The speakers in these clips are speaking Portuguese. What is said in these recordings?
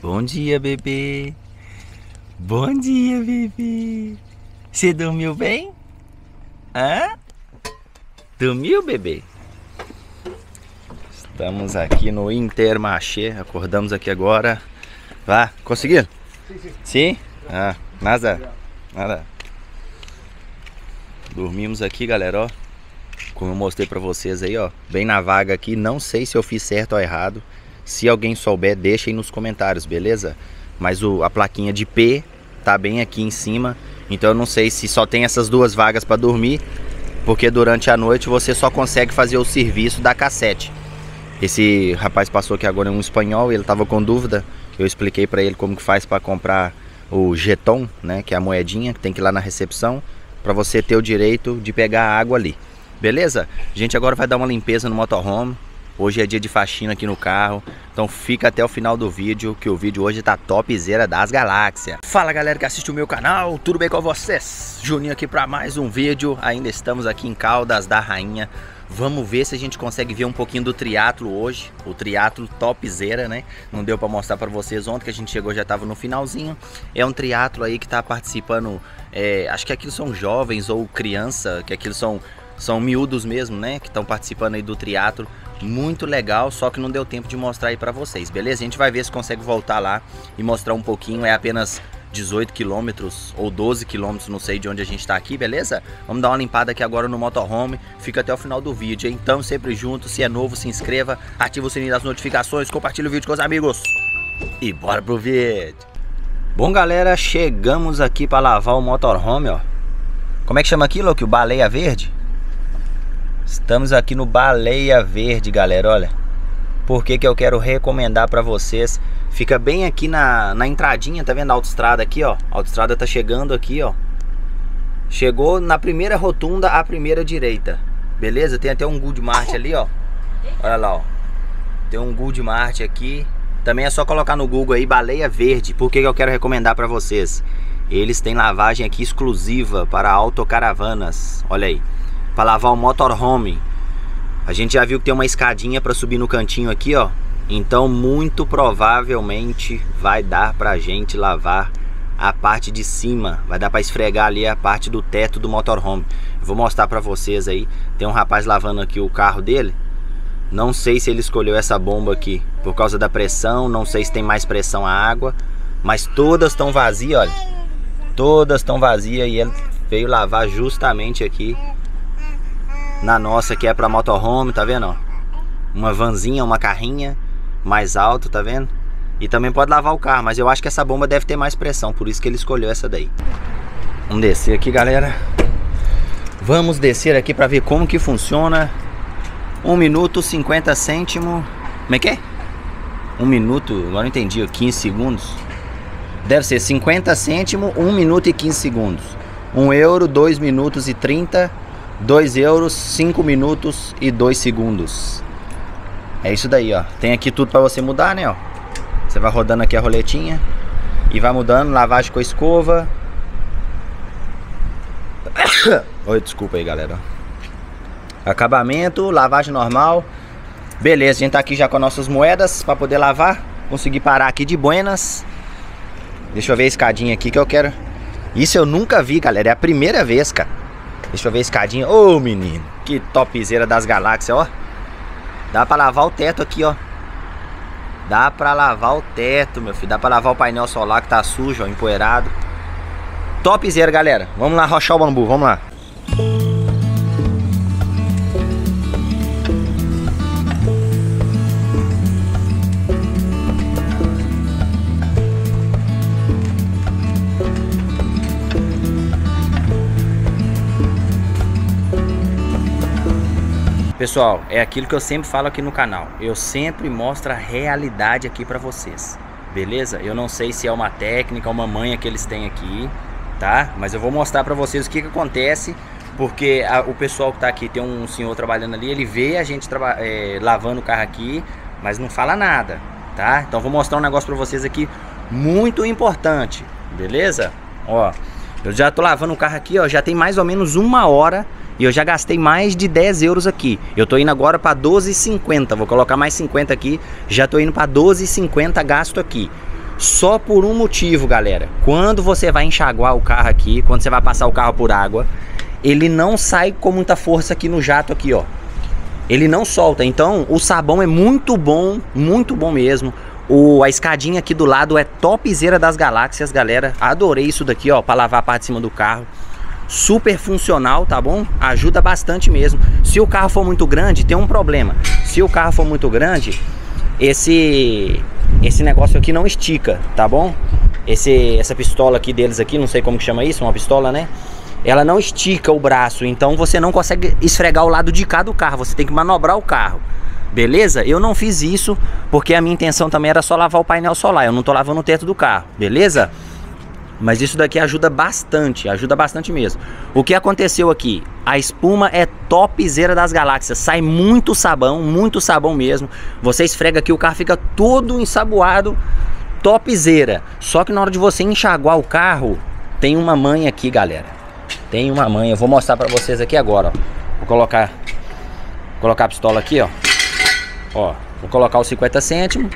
Bom dia, bebê. Bom dia, bebê. Você dormiu bem? Hã? Dormiu, bebê? Estamos aqui no Intermarché. Acordamos aqui agora. Vá, conseguiram? Sim? Ah, nada. Dormimos aqui, galera, ó. Como eu mostrei pra vocês aí, ó. Bem na vaga aqui. Não sei se eu fiz certo ou errado. Se alguém souber, deixa aí nos comentários, beleza? Mas a plaquinha de P tá bem aqui em cima. Então eu não sei se só tem essas duas vagas para dormir, porque durante a noite você só consegue fazer o serviço da cassete. Esse rapaz passou aqui agora, é um espanhol, ele tava com dúvida. Eu expliquei para ele como que faz para comprar o jeton, né? Que é a moedinha que tem que ir lá na recepção para você ter o direito de pegar a água ali. Beleza? A gente agora vai dar uma limpeza no motorhome. Hoje é dia de faxina aqui no carro, então fica até o final do vídeo, que o vídeo hoje tá topzera das galáxias. Fala, galera que assiste o meu canal, tudo bem com vocês? Juninho aqui para mais um vídeo. Ainda estamos aqui em Caldas da Rainha. Vamos ver se a gente consegue ver um pouquinho do triatlo hoje. O triatlo topzera, né? Não deu para mostrar para vocês ontem, que a gente chegou já tava no finalzinho. É um triatlo aí que tá participando, acho que aquilo são jovens ou criança, que aquilo são miúdos mesmo, né? Que estão participando aí do triatlo. Muito legal, só que não deu tempo de mostrar aí pra vocês, beleza? A gente vai ver se consegue voltar lá e mostrar um pouquinho. É apenas 18 quilômetros ou 12 quilômetros, não sei de onde a gente tá aqui, beleza? Vamos dar uma limpada aqui agora no motorhome. Fica até o final do vídeo, hein? Então sempre junto. Se é novo, se inscreva, ativa o sininho das notificações, compartilha o vídeo com os amigos e bora pro vídeo. Bom, galera, chegamos aqui pra lavar o motorhome, ó. Como é que chama aquilo, que o Baleia Verde? Estamos aqui no Baleia Verde, galera, olha. Por que eu quero recomendar pra vocês? Fica bem aqui na entradinha, tá vendo? A autoestrada aqui, ó. A autoestrada tá chegando aqui, ó. Chegou na primeira rotunda, à primeira direita. Beleza? Tem até um Goodmart ali, ó. Olha lá, ó. Tem um Goodmart aqui. Também é só colocar no Google aí, Baleia Verde. Por que eu quero recomendar pra vocês? Eles têm lavagem aqui exclusiva para autocaravanas. Olha aí. Para lavar o motorhome. A gente já viu que tem uma escadinha para subir no cantinho aqui, ó. Então muito provavelmente vai dar pra gente lavar a parte de cima. Vai dar para esfregar ali a parte do teto do motorhome. Eu vou mostrar pra vocês aí. Tem um rapaz lavando aqui o carro dele. Não sei se ele escolheu essa bomba aqui por causa da pressão, não sei se tem mais pressão a água, mas todas estão vazias, olha. Todas estão vazias e ele veio lavar justamente aqui. Na nossa, que é pra motorhome, tá vendo, ó? Uma vanzinha, uma carrinha mais alto, tá vendo? E também pode lavar o carro, mas eu acho que essa bomba deve ter mais pressão, por isso que ele escolheu essa daí. Vamos descer aqui, galera. Vamos descer aqui pra ver como que funciona. 1 minuto 50 cêntimo. Como é que é? 1 minuto, agora não entendi, 15 segundos. Deve ser 50 cêntimo, 1 minuto e 15 segundos. 1 euro, 2 minutos e 30. 2 euros, 5 minutos e 2 segundos. É isso daí, ó. Tem aqui tudo pra você mudar, né, ó. Você vai rodando aqui a roletinha e vai mudando, lavagem com a escova. Oi, desculpa aí, galera. Acabamento, lavagem normal. Beleza, a gente tá aqui já com as nossas moedas pra poder lavar. Consegui parar aqui de buenas. Deixa eu ver a escadinha aqui que eu quero. Isso eu nunca vi, galera, é a primeira vez, cara. Deixa eu ver a escadinha. Ô, menino, que topzera das galáxias, ó. Dá pra lavar o teto aqui, ó. Dá pra lavar o teto, meu filho. Dá pra lavar o painel solar que tá sujo, ó, empoeirado. Topzera, galera. Vamos lá rochar o bambu, vamos lá. Pessoal, é aquilo que eu sempre falo aqui no canal. Eu sempre mostro a realidade aqui pra vocês, beleza? Eu não sei se é uma técnica, uma manha que eles têm aqui, tá? Mas eu vou mostrar pra vocês o que acontece. Porque o pessoal que tá aqui, tem um senhor trabalhando ali, ele vê a gente lavando o carro aqui, mas não fala nada, tá? Então vou mostrar um negócio pra vocês aqui muito importante, beleza? Ó, eu já tô lavando o carro aqui, ó, já tem mais ou menos uma hora e eu já gastei mais de 10 euros aqui. Eu tô indo agora pra 12,50, vou colocar mais 50 aqui, já tô indo pra 12,50 gasto aqui. Só por um motivo, galera. Quando você vai enxaguar o carro aqui, quando você vai passar o carro por água, ele não sai com muita força aqui no jato aqui, ó. Ele não solta, então o sabão é muito bom mesmo. A escadinha aqui do lado é topzera das galáxias, galera. Adorei isso daqui, ó, pra lavar a parte de cima do carro. Super funcional, tá bom? Ajuda bastante mesmo. Se o carro for muito grande, tem um problema. Se o carro for muito grande, esse negócio aqui não estica, tá bom? Essa pistola aqui deles aqui, não sei como que chama isso, uma pistola, né? Ela não estica o braço, então você não consegue esfregar o lado de cá do carro, você tem que manobrar o carro, beleza? Eu não fiz isso porque a minha intenção também era só lavar o painel solar, eu não tô lavando o teto do carro, beleza? Mas isso daqui ajuda bastante mesmo. O que aconteceu aqui? A espuma é topzera das galáxias, sai muito sabão mesmo. Você esfrega aqui, o carro fica todo ensaboado, topzera. Só que na hora de você enxaguar o carro, tem uma manha aqui, galera. Tem uma manha, eu vou mostrar pra vocês aqui agora, ó. Vou colocar a pistola aqui, ó. Ó, vou colocar os 50 cêntimos.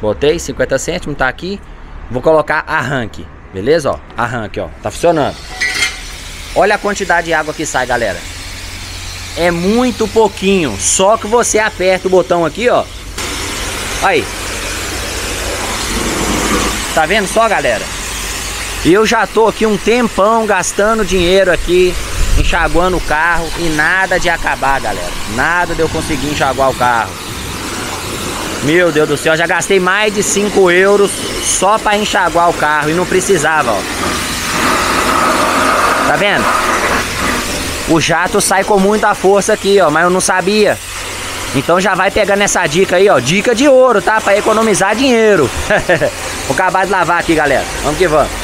Botei 50 cêntimos, tá aqui. Vou colocar arranque, beleza, ó? Arranque, ó, tá funcionando. Olha a quantidade de água que sai, galera. É muito pouquinho, só que você aperta o botão aqui, ó. Aí. Tá vendo só, galera? E eu já tô aqui um tempão gastando dinheiro aqui, enxaguando o carro e nada de acabar, galera. Nada de eu conseguir enxaguar o carro. Meu Deus do céu, eu já gastei mais de 5 euros só pra enxaguar o carro e não precisava, ó. Tá vendo? O jato sai com muita força aqui, ó, mas eu não sabia. Então já vai pegando essa dica aí, ó. Dica de ouro, tá? Pra economizar dinheiro. Vou acabar de lavar aqui, galera. Vamos que vamos.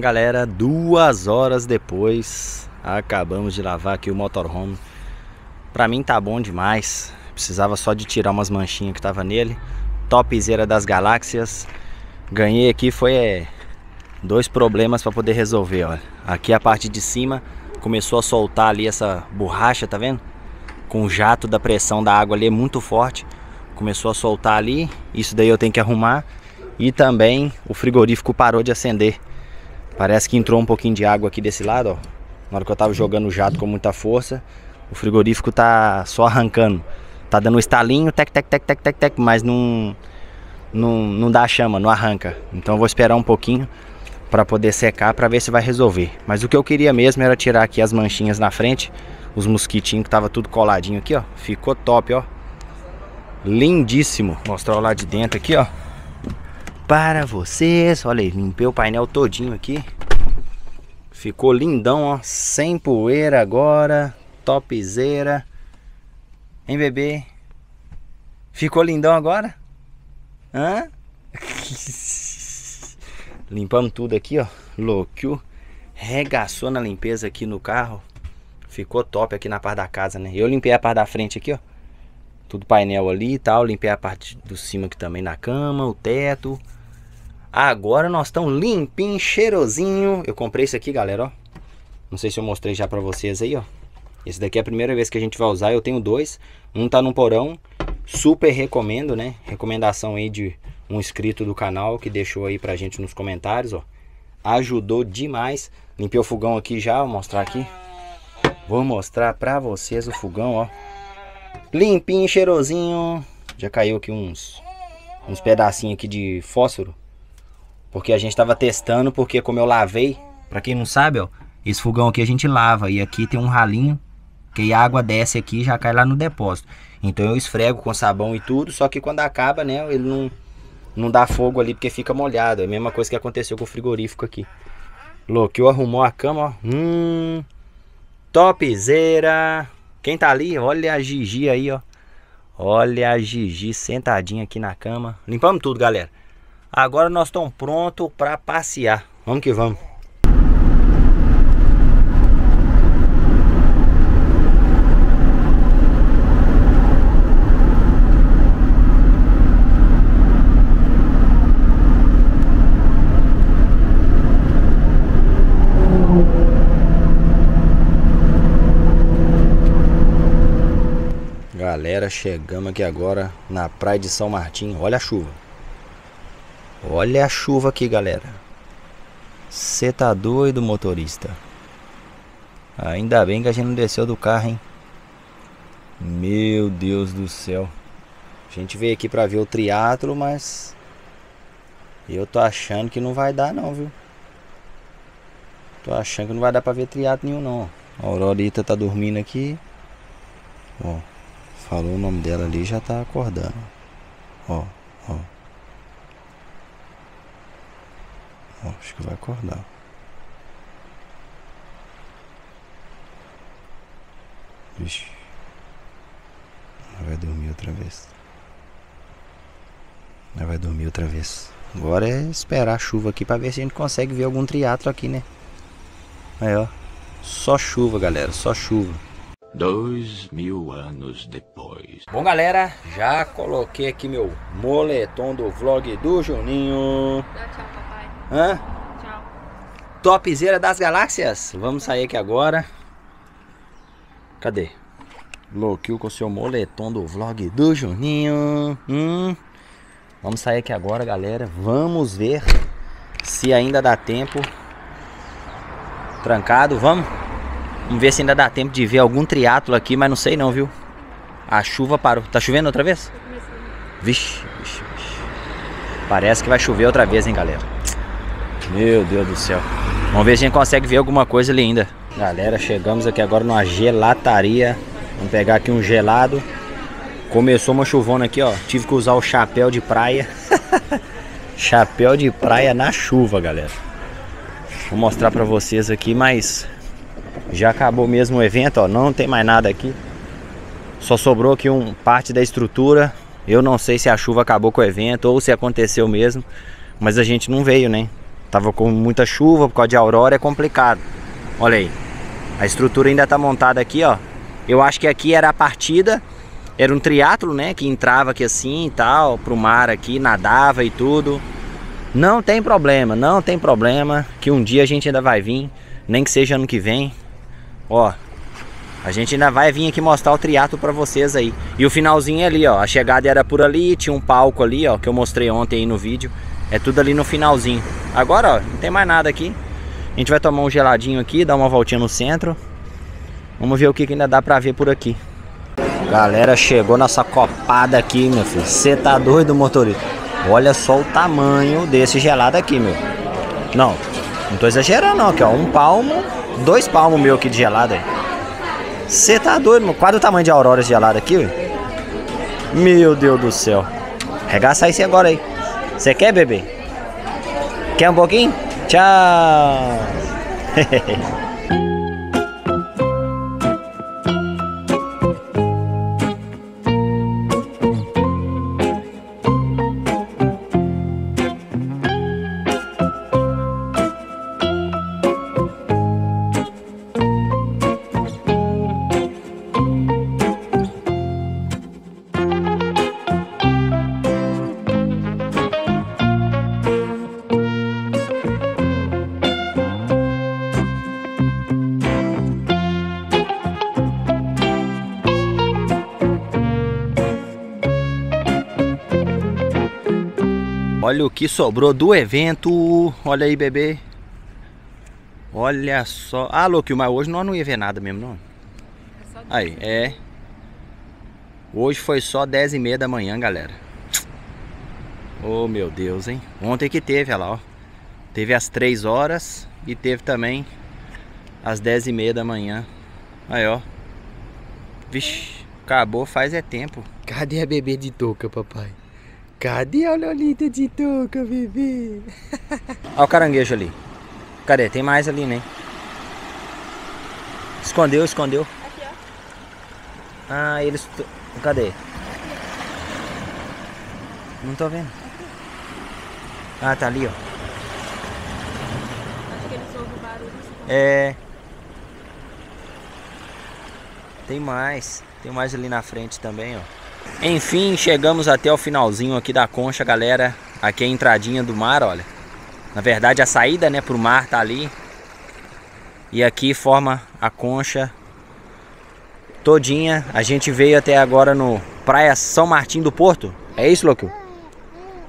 Galera, 2 horas depois acabamos de lavar aqui o motorhome. Pra mim tá bom demais, precisava só de tirar umas manchinhas que tava nele. Topzera das galáxias. Ganhei aqui foi 2 problemas pra poder resolver, olha. Aqui a parte de cima começou a soltar ali essa borracha, tá vendo? Com o jato da pressão da água ali é muito forte, começou a soltar ali. Isso daí eu tenho que arrumar. E também o frigorífico parou de acender. Parece que entrou um pouquinho de água aqui desse lado, ó. Na hora que eu tava jogando o jato com muita força, o frigorífico tá só arrancando. Tá dando um estalinho, tec, tec, tec, tec, tec, tec, mas não dá chama, não arranca. Então eu vou esperar um pouquinho pra poder secar, pra ver se vai resolver. Mas o que eu queria mesmo era tirar aqui as manchinhas na frente, os mosquitinhos que tava tudo coladinho aqui, ó. Ficou top, ó. Lindíssimo. Mostrar o lado de dentro aqui, ó. Para vocês, olha aí, limpei o painel todinho aqui. Ficou lindão, ó, sem poeira agora, topzera. Hein, bebê? Ficou lindão agora? Hã? Limpamos tudo aqui, ó, louco. Regaçou na limpeza aqui no carro. Ficou top aqui na parte da casa, né? Eu limpei a parte da frente aqui, ó. Tudo painel ali e tal, limpei a parte do cima aqui também na cama, o teto. Agora nós estamos limpinho, cheirosinho. Eu comprei isso aqui, galera, ó. Não sei se eu mostrei já pra vocês aí, ó. Esse daqui é a primeira vez que a gente vai usar. Eu tenho 2. Um tá no porão. Super recomendo, né? Recomendação aí de um inscrito do canal que deixou aí pra gente nos comentários, ó. Ajudou demais. Limpei o fogão aqui já, vou mostrar aqui. Vou mostrar pra vocês o fogão, ó. Limpinho, cheirosinho. Já caiu aqui uns pedacinhos aqui de fósforo, porque a gente tava testando, porque como eu lavei, pra quem não sabe, ó, esse fogão aqui a gente lava e aqui tem um ralinho que a água desce aqui e já cai lá no depósito. Então eu esfrego com sabão e tudo, só que quando acaba, né, ele não dá fogo ali porque fica molhado. É a mesma coisa que aconteceu com o frigorífico aqui. Loqueu arrumou a cama, ó. Topzera. Quem tá ali? Olha a Gigi aí, ó. Olha a Gigi sentadinha aqui na cama. Limpamos tudo, galera. Agora nós estamos prontos para passear. Vamos que vamos. Galera, chegamos aqui agora na praia de São Martinho. Olha a chuva. Olha a chuva aqui, galera. Cê tá doido, motorista. Ainda bem que a gente não desceu do carro, hein? Meu Deus do céu. A gente veio aqui pra ver o triatlo, mas eu tô achando que não vai dar não, viu? Tô achando que não vai dar pra ver triatlo nenhum não. A Aurorita tá dormindo aqui. Ó. Falou o nome dela ali, já tá acordando. Ó, ó. Ó, acho que vai acordar. Vixe. Ela vai dormir outra vez. Ela vai dormir outra vez. Agora é esperar a chuva aqui pra ver se a gente consegue ver algum triatlo aqui, né? Aí, ó. Só chuva, galera. Só chuva. 2000 anos depois. Bom, galera, já coloquei aqui meu moletom do vlog do Juninho. Dá tchau, papai. Hã? Tchau. Topzera das galáxias. Vamos sair aqui agora. Cadê? Louquinho com o seu moletom do vlog do Juninho. Vamos sair aqui agora, galera. Vamos ver se ainda dá tempo. Trancado, vamos? Vamos ver se ainda dá tempo de ver algum triatlo aqui, mas não sei não, viu? A chuva parou. Tá chovendo outra vez? Vixe, vixe, vixe. Parece que vai chover outra vez, hein, galera? Meu Deus do céu. Vamos ver se a gente consegue ver alguma coisa ali ainda. Galera, chegamos aqui agora numa gelataria. Vamos pegar aqui um gelado. Começou uma chuvona aqui, ó. Tive que usar o chapéu de praia. Chapéu de praia na chuva, galera. Vou mostrar pra vocês aqui, mas... já acabou mesmo o evento, ó, não tem mais nada aqui. Só sobrou aqui parte da estrutura. Eu não sei se a chuva acabou com o evento ou se aconteceu mesmo, mas a gente não veio, né? Tava com muita chuva, por causa de aurora é complicado. Olha aí. A estrutura ainda tá montada aqui, ó. Eu acho que aqui era a partida, era um triatlo, né, que entrava aqui assim e tal, pro mar aqui, nadava e tudo. Não tem problema, não tem problema, que um dia a gente ainda vai vir, nem que seja ano que vem. Ó, a gente ainda vai vir aqui mostrar o triatlo pra vocês aí. E o finalzinho é ali, ó. A chegada era por ali, tinha um palco ali, ó, que eu mostrei ontem aí no vídeo. É tudo ali no finalzinho. Agora, ó, não tem mais nada aqui. A gente vai tomar um geladinho aqui, dar uma voltinha no centro. Vamos ver o que ainda dá pra ver por aqui. Galera, chegou nossa copada aqui, meu filho. Você tá doido, motorista? Olha só o tamanho desse gelado aqui, meu. Não, não tô exagerando não. Aqui, ó, um palmo... 2 palmos meu aqui de gelado aí. Você tá doido, mano? Qual é o tamanho de aurora de gelado aqui, ué? Meu Deus do céu. Regaça isso agora aí. Você quer, bebê? Quer um pouquinho? Tchau. Olha o que sobrou do evento. Olha aí, bebê. Olha só. Ah, louco, mas hoje nós não ia ver nada mesmo, não? É só 10. Aí, é. Hoje foi só 10h30 da manhã, galera. Oh, meu Deus, hein? Ontem que teve, olha lá, ó. Teve às 3 horas e teve também às 10h30 da manhã. Aí, ó. Vixe, acabou faz é tempo. Cadê a bebê de touca, papai? Cadê a Lolita de touca, bebê? Olha o caranguejo ali. Cadê? Tem mais ali, né? Escondeu, escondeu. Aqui, ó. Ah, eles... Cadê? Não tô vendo. Ah, tá ali, ó. Acho que eles ouvem o barulho. É. Tem mais ali na frente também, ó. Enfim, chegamos até o finalzinho aqui da concha, galera. Aqui é a entradinha do mar, olha. Na verdade, a saída, né, pro mar tá ali. E aqui forma a concha todinha. A gente veio até agora no Praia São Martinho do Porto. É isso, Loco?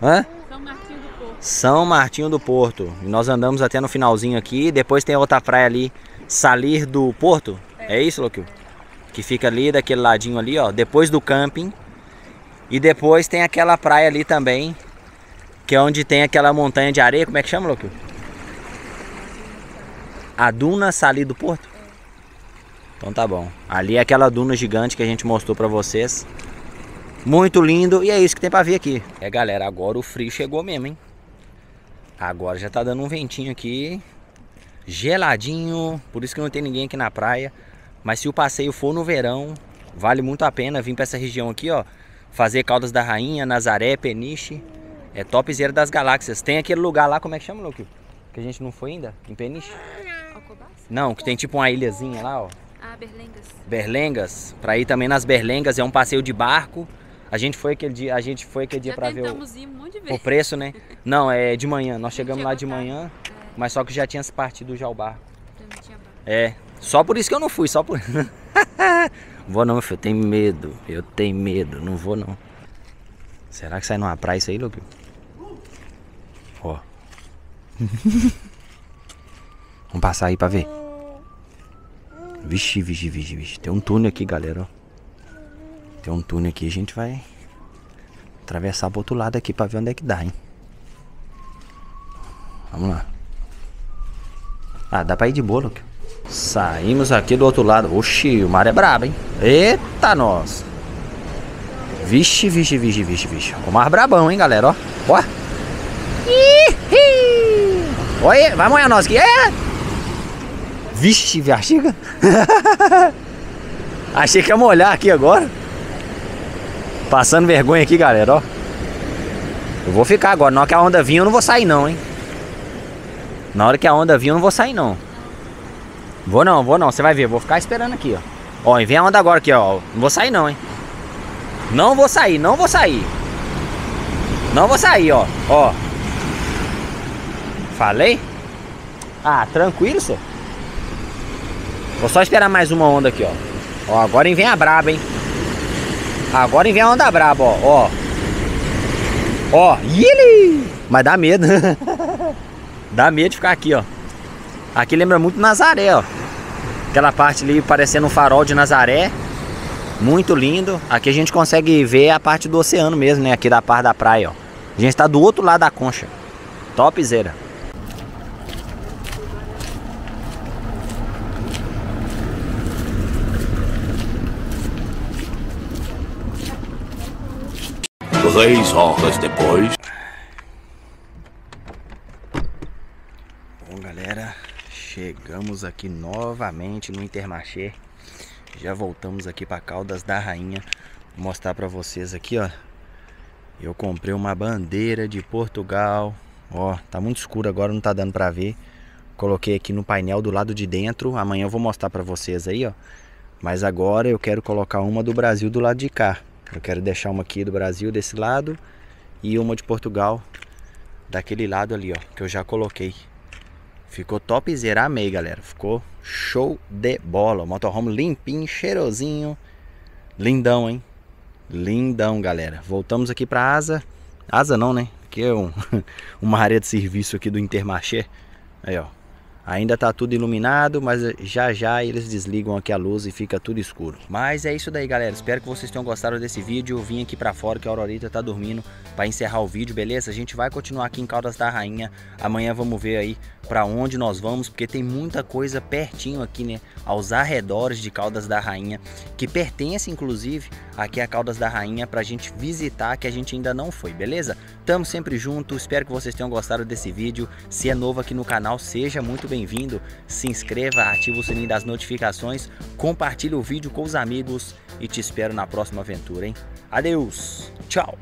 Hã? São Martinho do Porto. São Martinho do Porto. E nós andamos até no finalzinho aqui. Depois tem outra praia ali, Salir do Porto. É isso, Loco? Que fica ali daquele ladinho ali, ó. Depois do camping. E depois tem aquela praia ali também, que é onde tem aquela montanha de areia. Como é que chama, Loco? A duna Salir do Porto? Então tá bom. Ali é aquela duna gigante que a gente mostrou pra vocês. Muito lindo. E é isso que tem pra ver aqui. É, galera, agora o frio chegou mesmo, hein? Agora já tá dando um ventinho aqui. Geladinho. Por isso que não tem ninguém aqui na praia. Mas se o passeio for no verão, vale muito a pena vir pra essa região aqui, ó. Fazer Caldas da Rainha, Nazaré, Peniche. É topzera das galáxias. Tem aquele lugar lá, como é que chama, Loco? Que a gente não foi ainda? Em Peniche? Não, que tem tipo uma ilhazinha lá, ó. Ah, Berlengas. Berlengas. Pra ir também nas Berlengas, é um passeio de barco. A gente foi aquele dia, pra ver o preço, né? Não, é de manhã. Nós chegamos lá de manhã, mas só que já tinha se partido já o barco. Já não tinha barco. É. Só por isso que eu não fui, só por... Vou não, meu filho, eu tenho medo, não vou não. Será que sai numa praia isso aí, Loco? Ó. Vamos passar aí pra ver. Vixe, vixe, vixe, vixe. Tem um túnel aqui, galera, ó. Tem um túnel aqui, a gente vai atravessar pro outro lado aqui pra ver onde é que dá, hein. Vamos lá. Ah, dá pra ir de boa, Loco. Saímos aqui do outro lado. Oxi, o mar é brabo, hein? Eita, nós. Vixe, vixe, vixe, vixe, vixe. O mar brabão, hein, galera, ó. Ó. Ih! Olha, vai molhar nós aqui. É. Vixe, viaxiga. Achei que ia molhar aqui agora. Passando vergonha aqui, galera, ó. Eu vou ficar agora. Na hora que a onda vir, eu não vou sair, não, hein? Na hora que a onda vir, eu não vou sair, não. Vou não, vou não. Você vai ver. Vou ficar esperando aqui, ó. Ó, e vem a onda agora aqui, ó. Não vou sair não, hein. Não vou sair, não vou sair. Não vou sair, ó. Ó. Falei? Ah, tranquilo, senhor. Vou só esperar mais uma onda aqui, ó. Ó, agora vem a braba, hein. Agora vem a onda braba, ó. Ó. Ó. Yili! Mas dá medo. Dá medo de ficar aqui, ó. Aqui lembra muito Nazaré, ó. Aquela parte ali parecendo um farol de Nazaré. Muito lindo. Aqui a gente consegue ver a parte do oceano mesmo, né? Aqui da parte da praia, ó. A gente tá do outro lado da concha. Topzera. Três horas depois. Bom, galera. Chegamos aqui novamente no Intermarché. Já voltamos aqui para Caldas da Rainha. Vou mostrar para vocês aqui, ó. Eu comprei uma bandeira de Portugal. Ó, tá muito escuro agora, não tá dando para ver. Coloquei aqui no painel do lado de dentro. Amanhã eu vou mostrar para vocês aí, ó. Mas agora eu quero colocar uma do Brasil do lado de cá. Eu quero deixar uma aqui do Brasil desse lado e uma de Portugal daquele lado ali, ó, que eu já coloquei. Ficou topzera, amei, galera. Ficou show de bola. O motorhome limpinho, cheirosinho. Lindão, hein? Lindão, galera. Voltamos aqui pra asa. Asa não, né? Aqui é uma área de serviço aqui do Intermarché. Aí, ó. Ainda tá tudo iluminado, mas já já eles desligam aqui a luz e fica tudo escuro. Mas é isso daí, galera. Espero que vocês tenham gostado desse vídeo. Eu vim aqui pra fora que a Aurorita tá dormindo pra encerrar o vídeo, beleza? A gente vai continuar aqui em Caldas da Rainha. Amanhã vamos ver aí pra onde nós vamos, porque tem muita coisa pertinho aqui, né? Aos arredores de Caldas da Rainha, que pertence, inclusive, aqui a Caldas da Rainha pra gente visitar, que a gente ainda não foi, beleza? Tamo sempre junto. Espero que vocês tenham gostado desse vídeo. Se é novo aqui no canal, seja muito bem-vindo, se inscreva, ativa o sininho das notificações, compartilha o vídeo com os amigos e te espero na próxima aventura, hein? Adeus, tchau!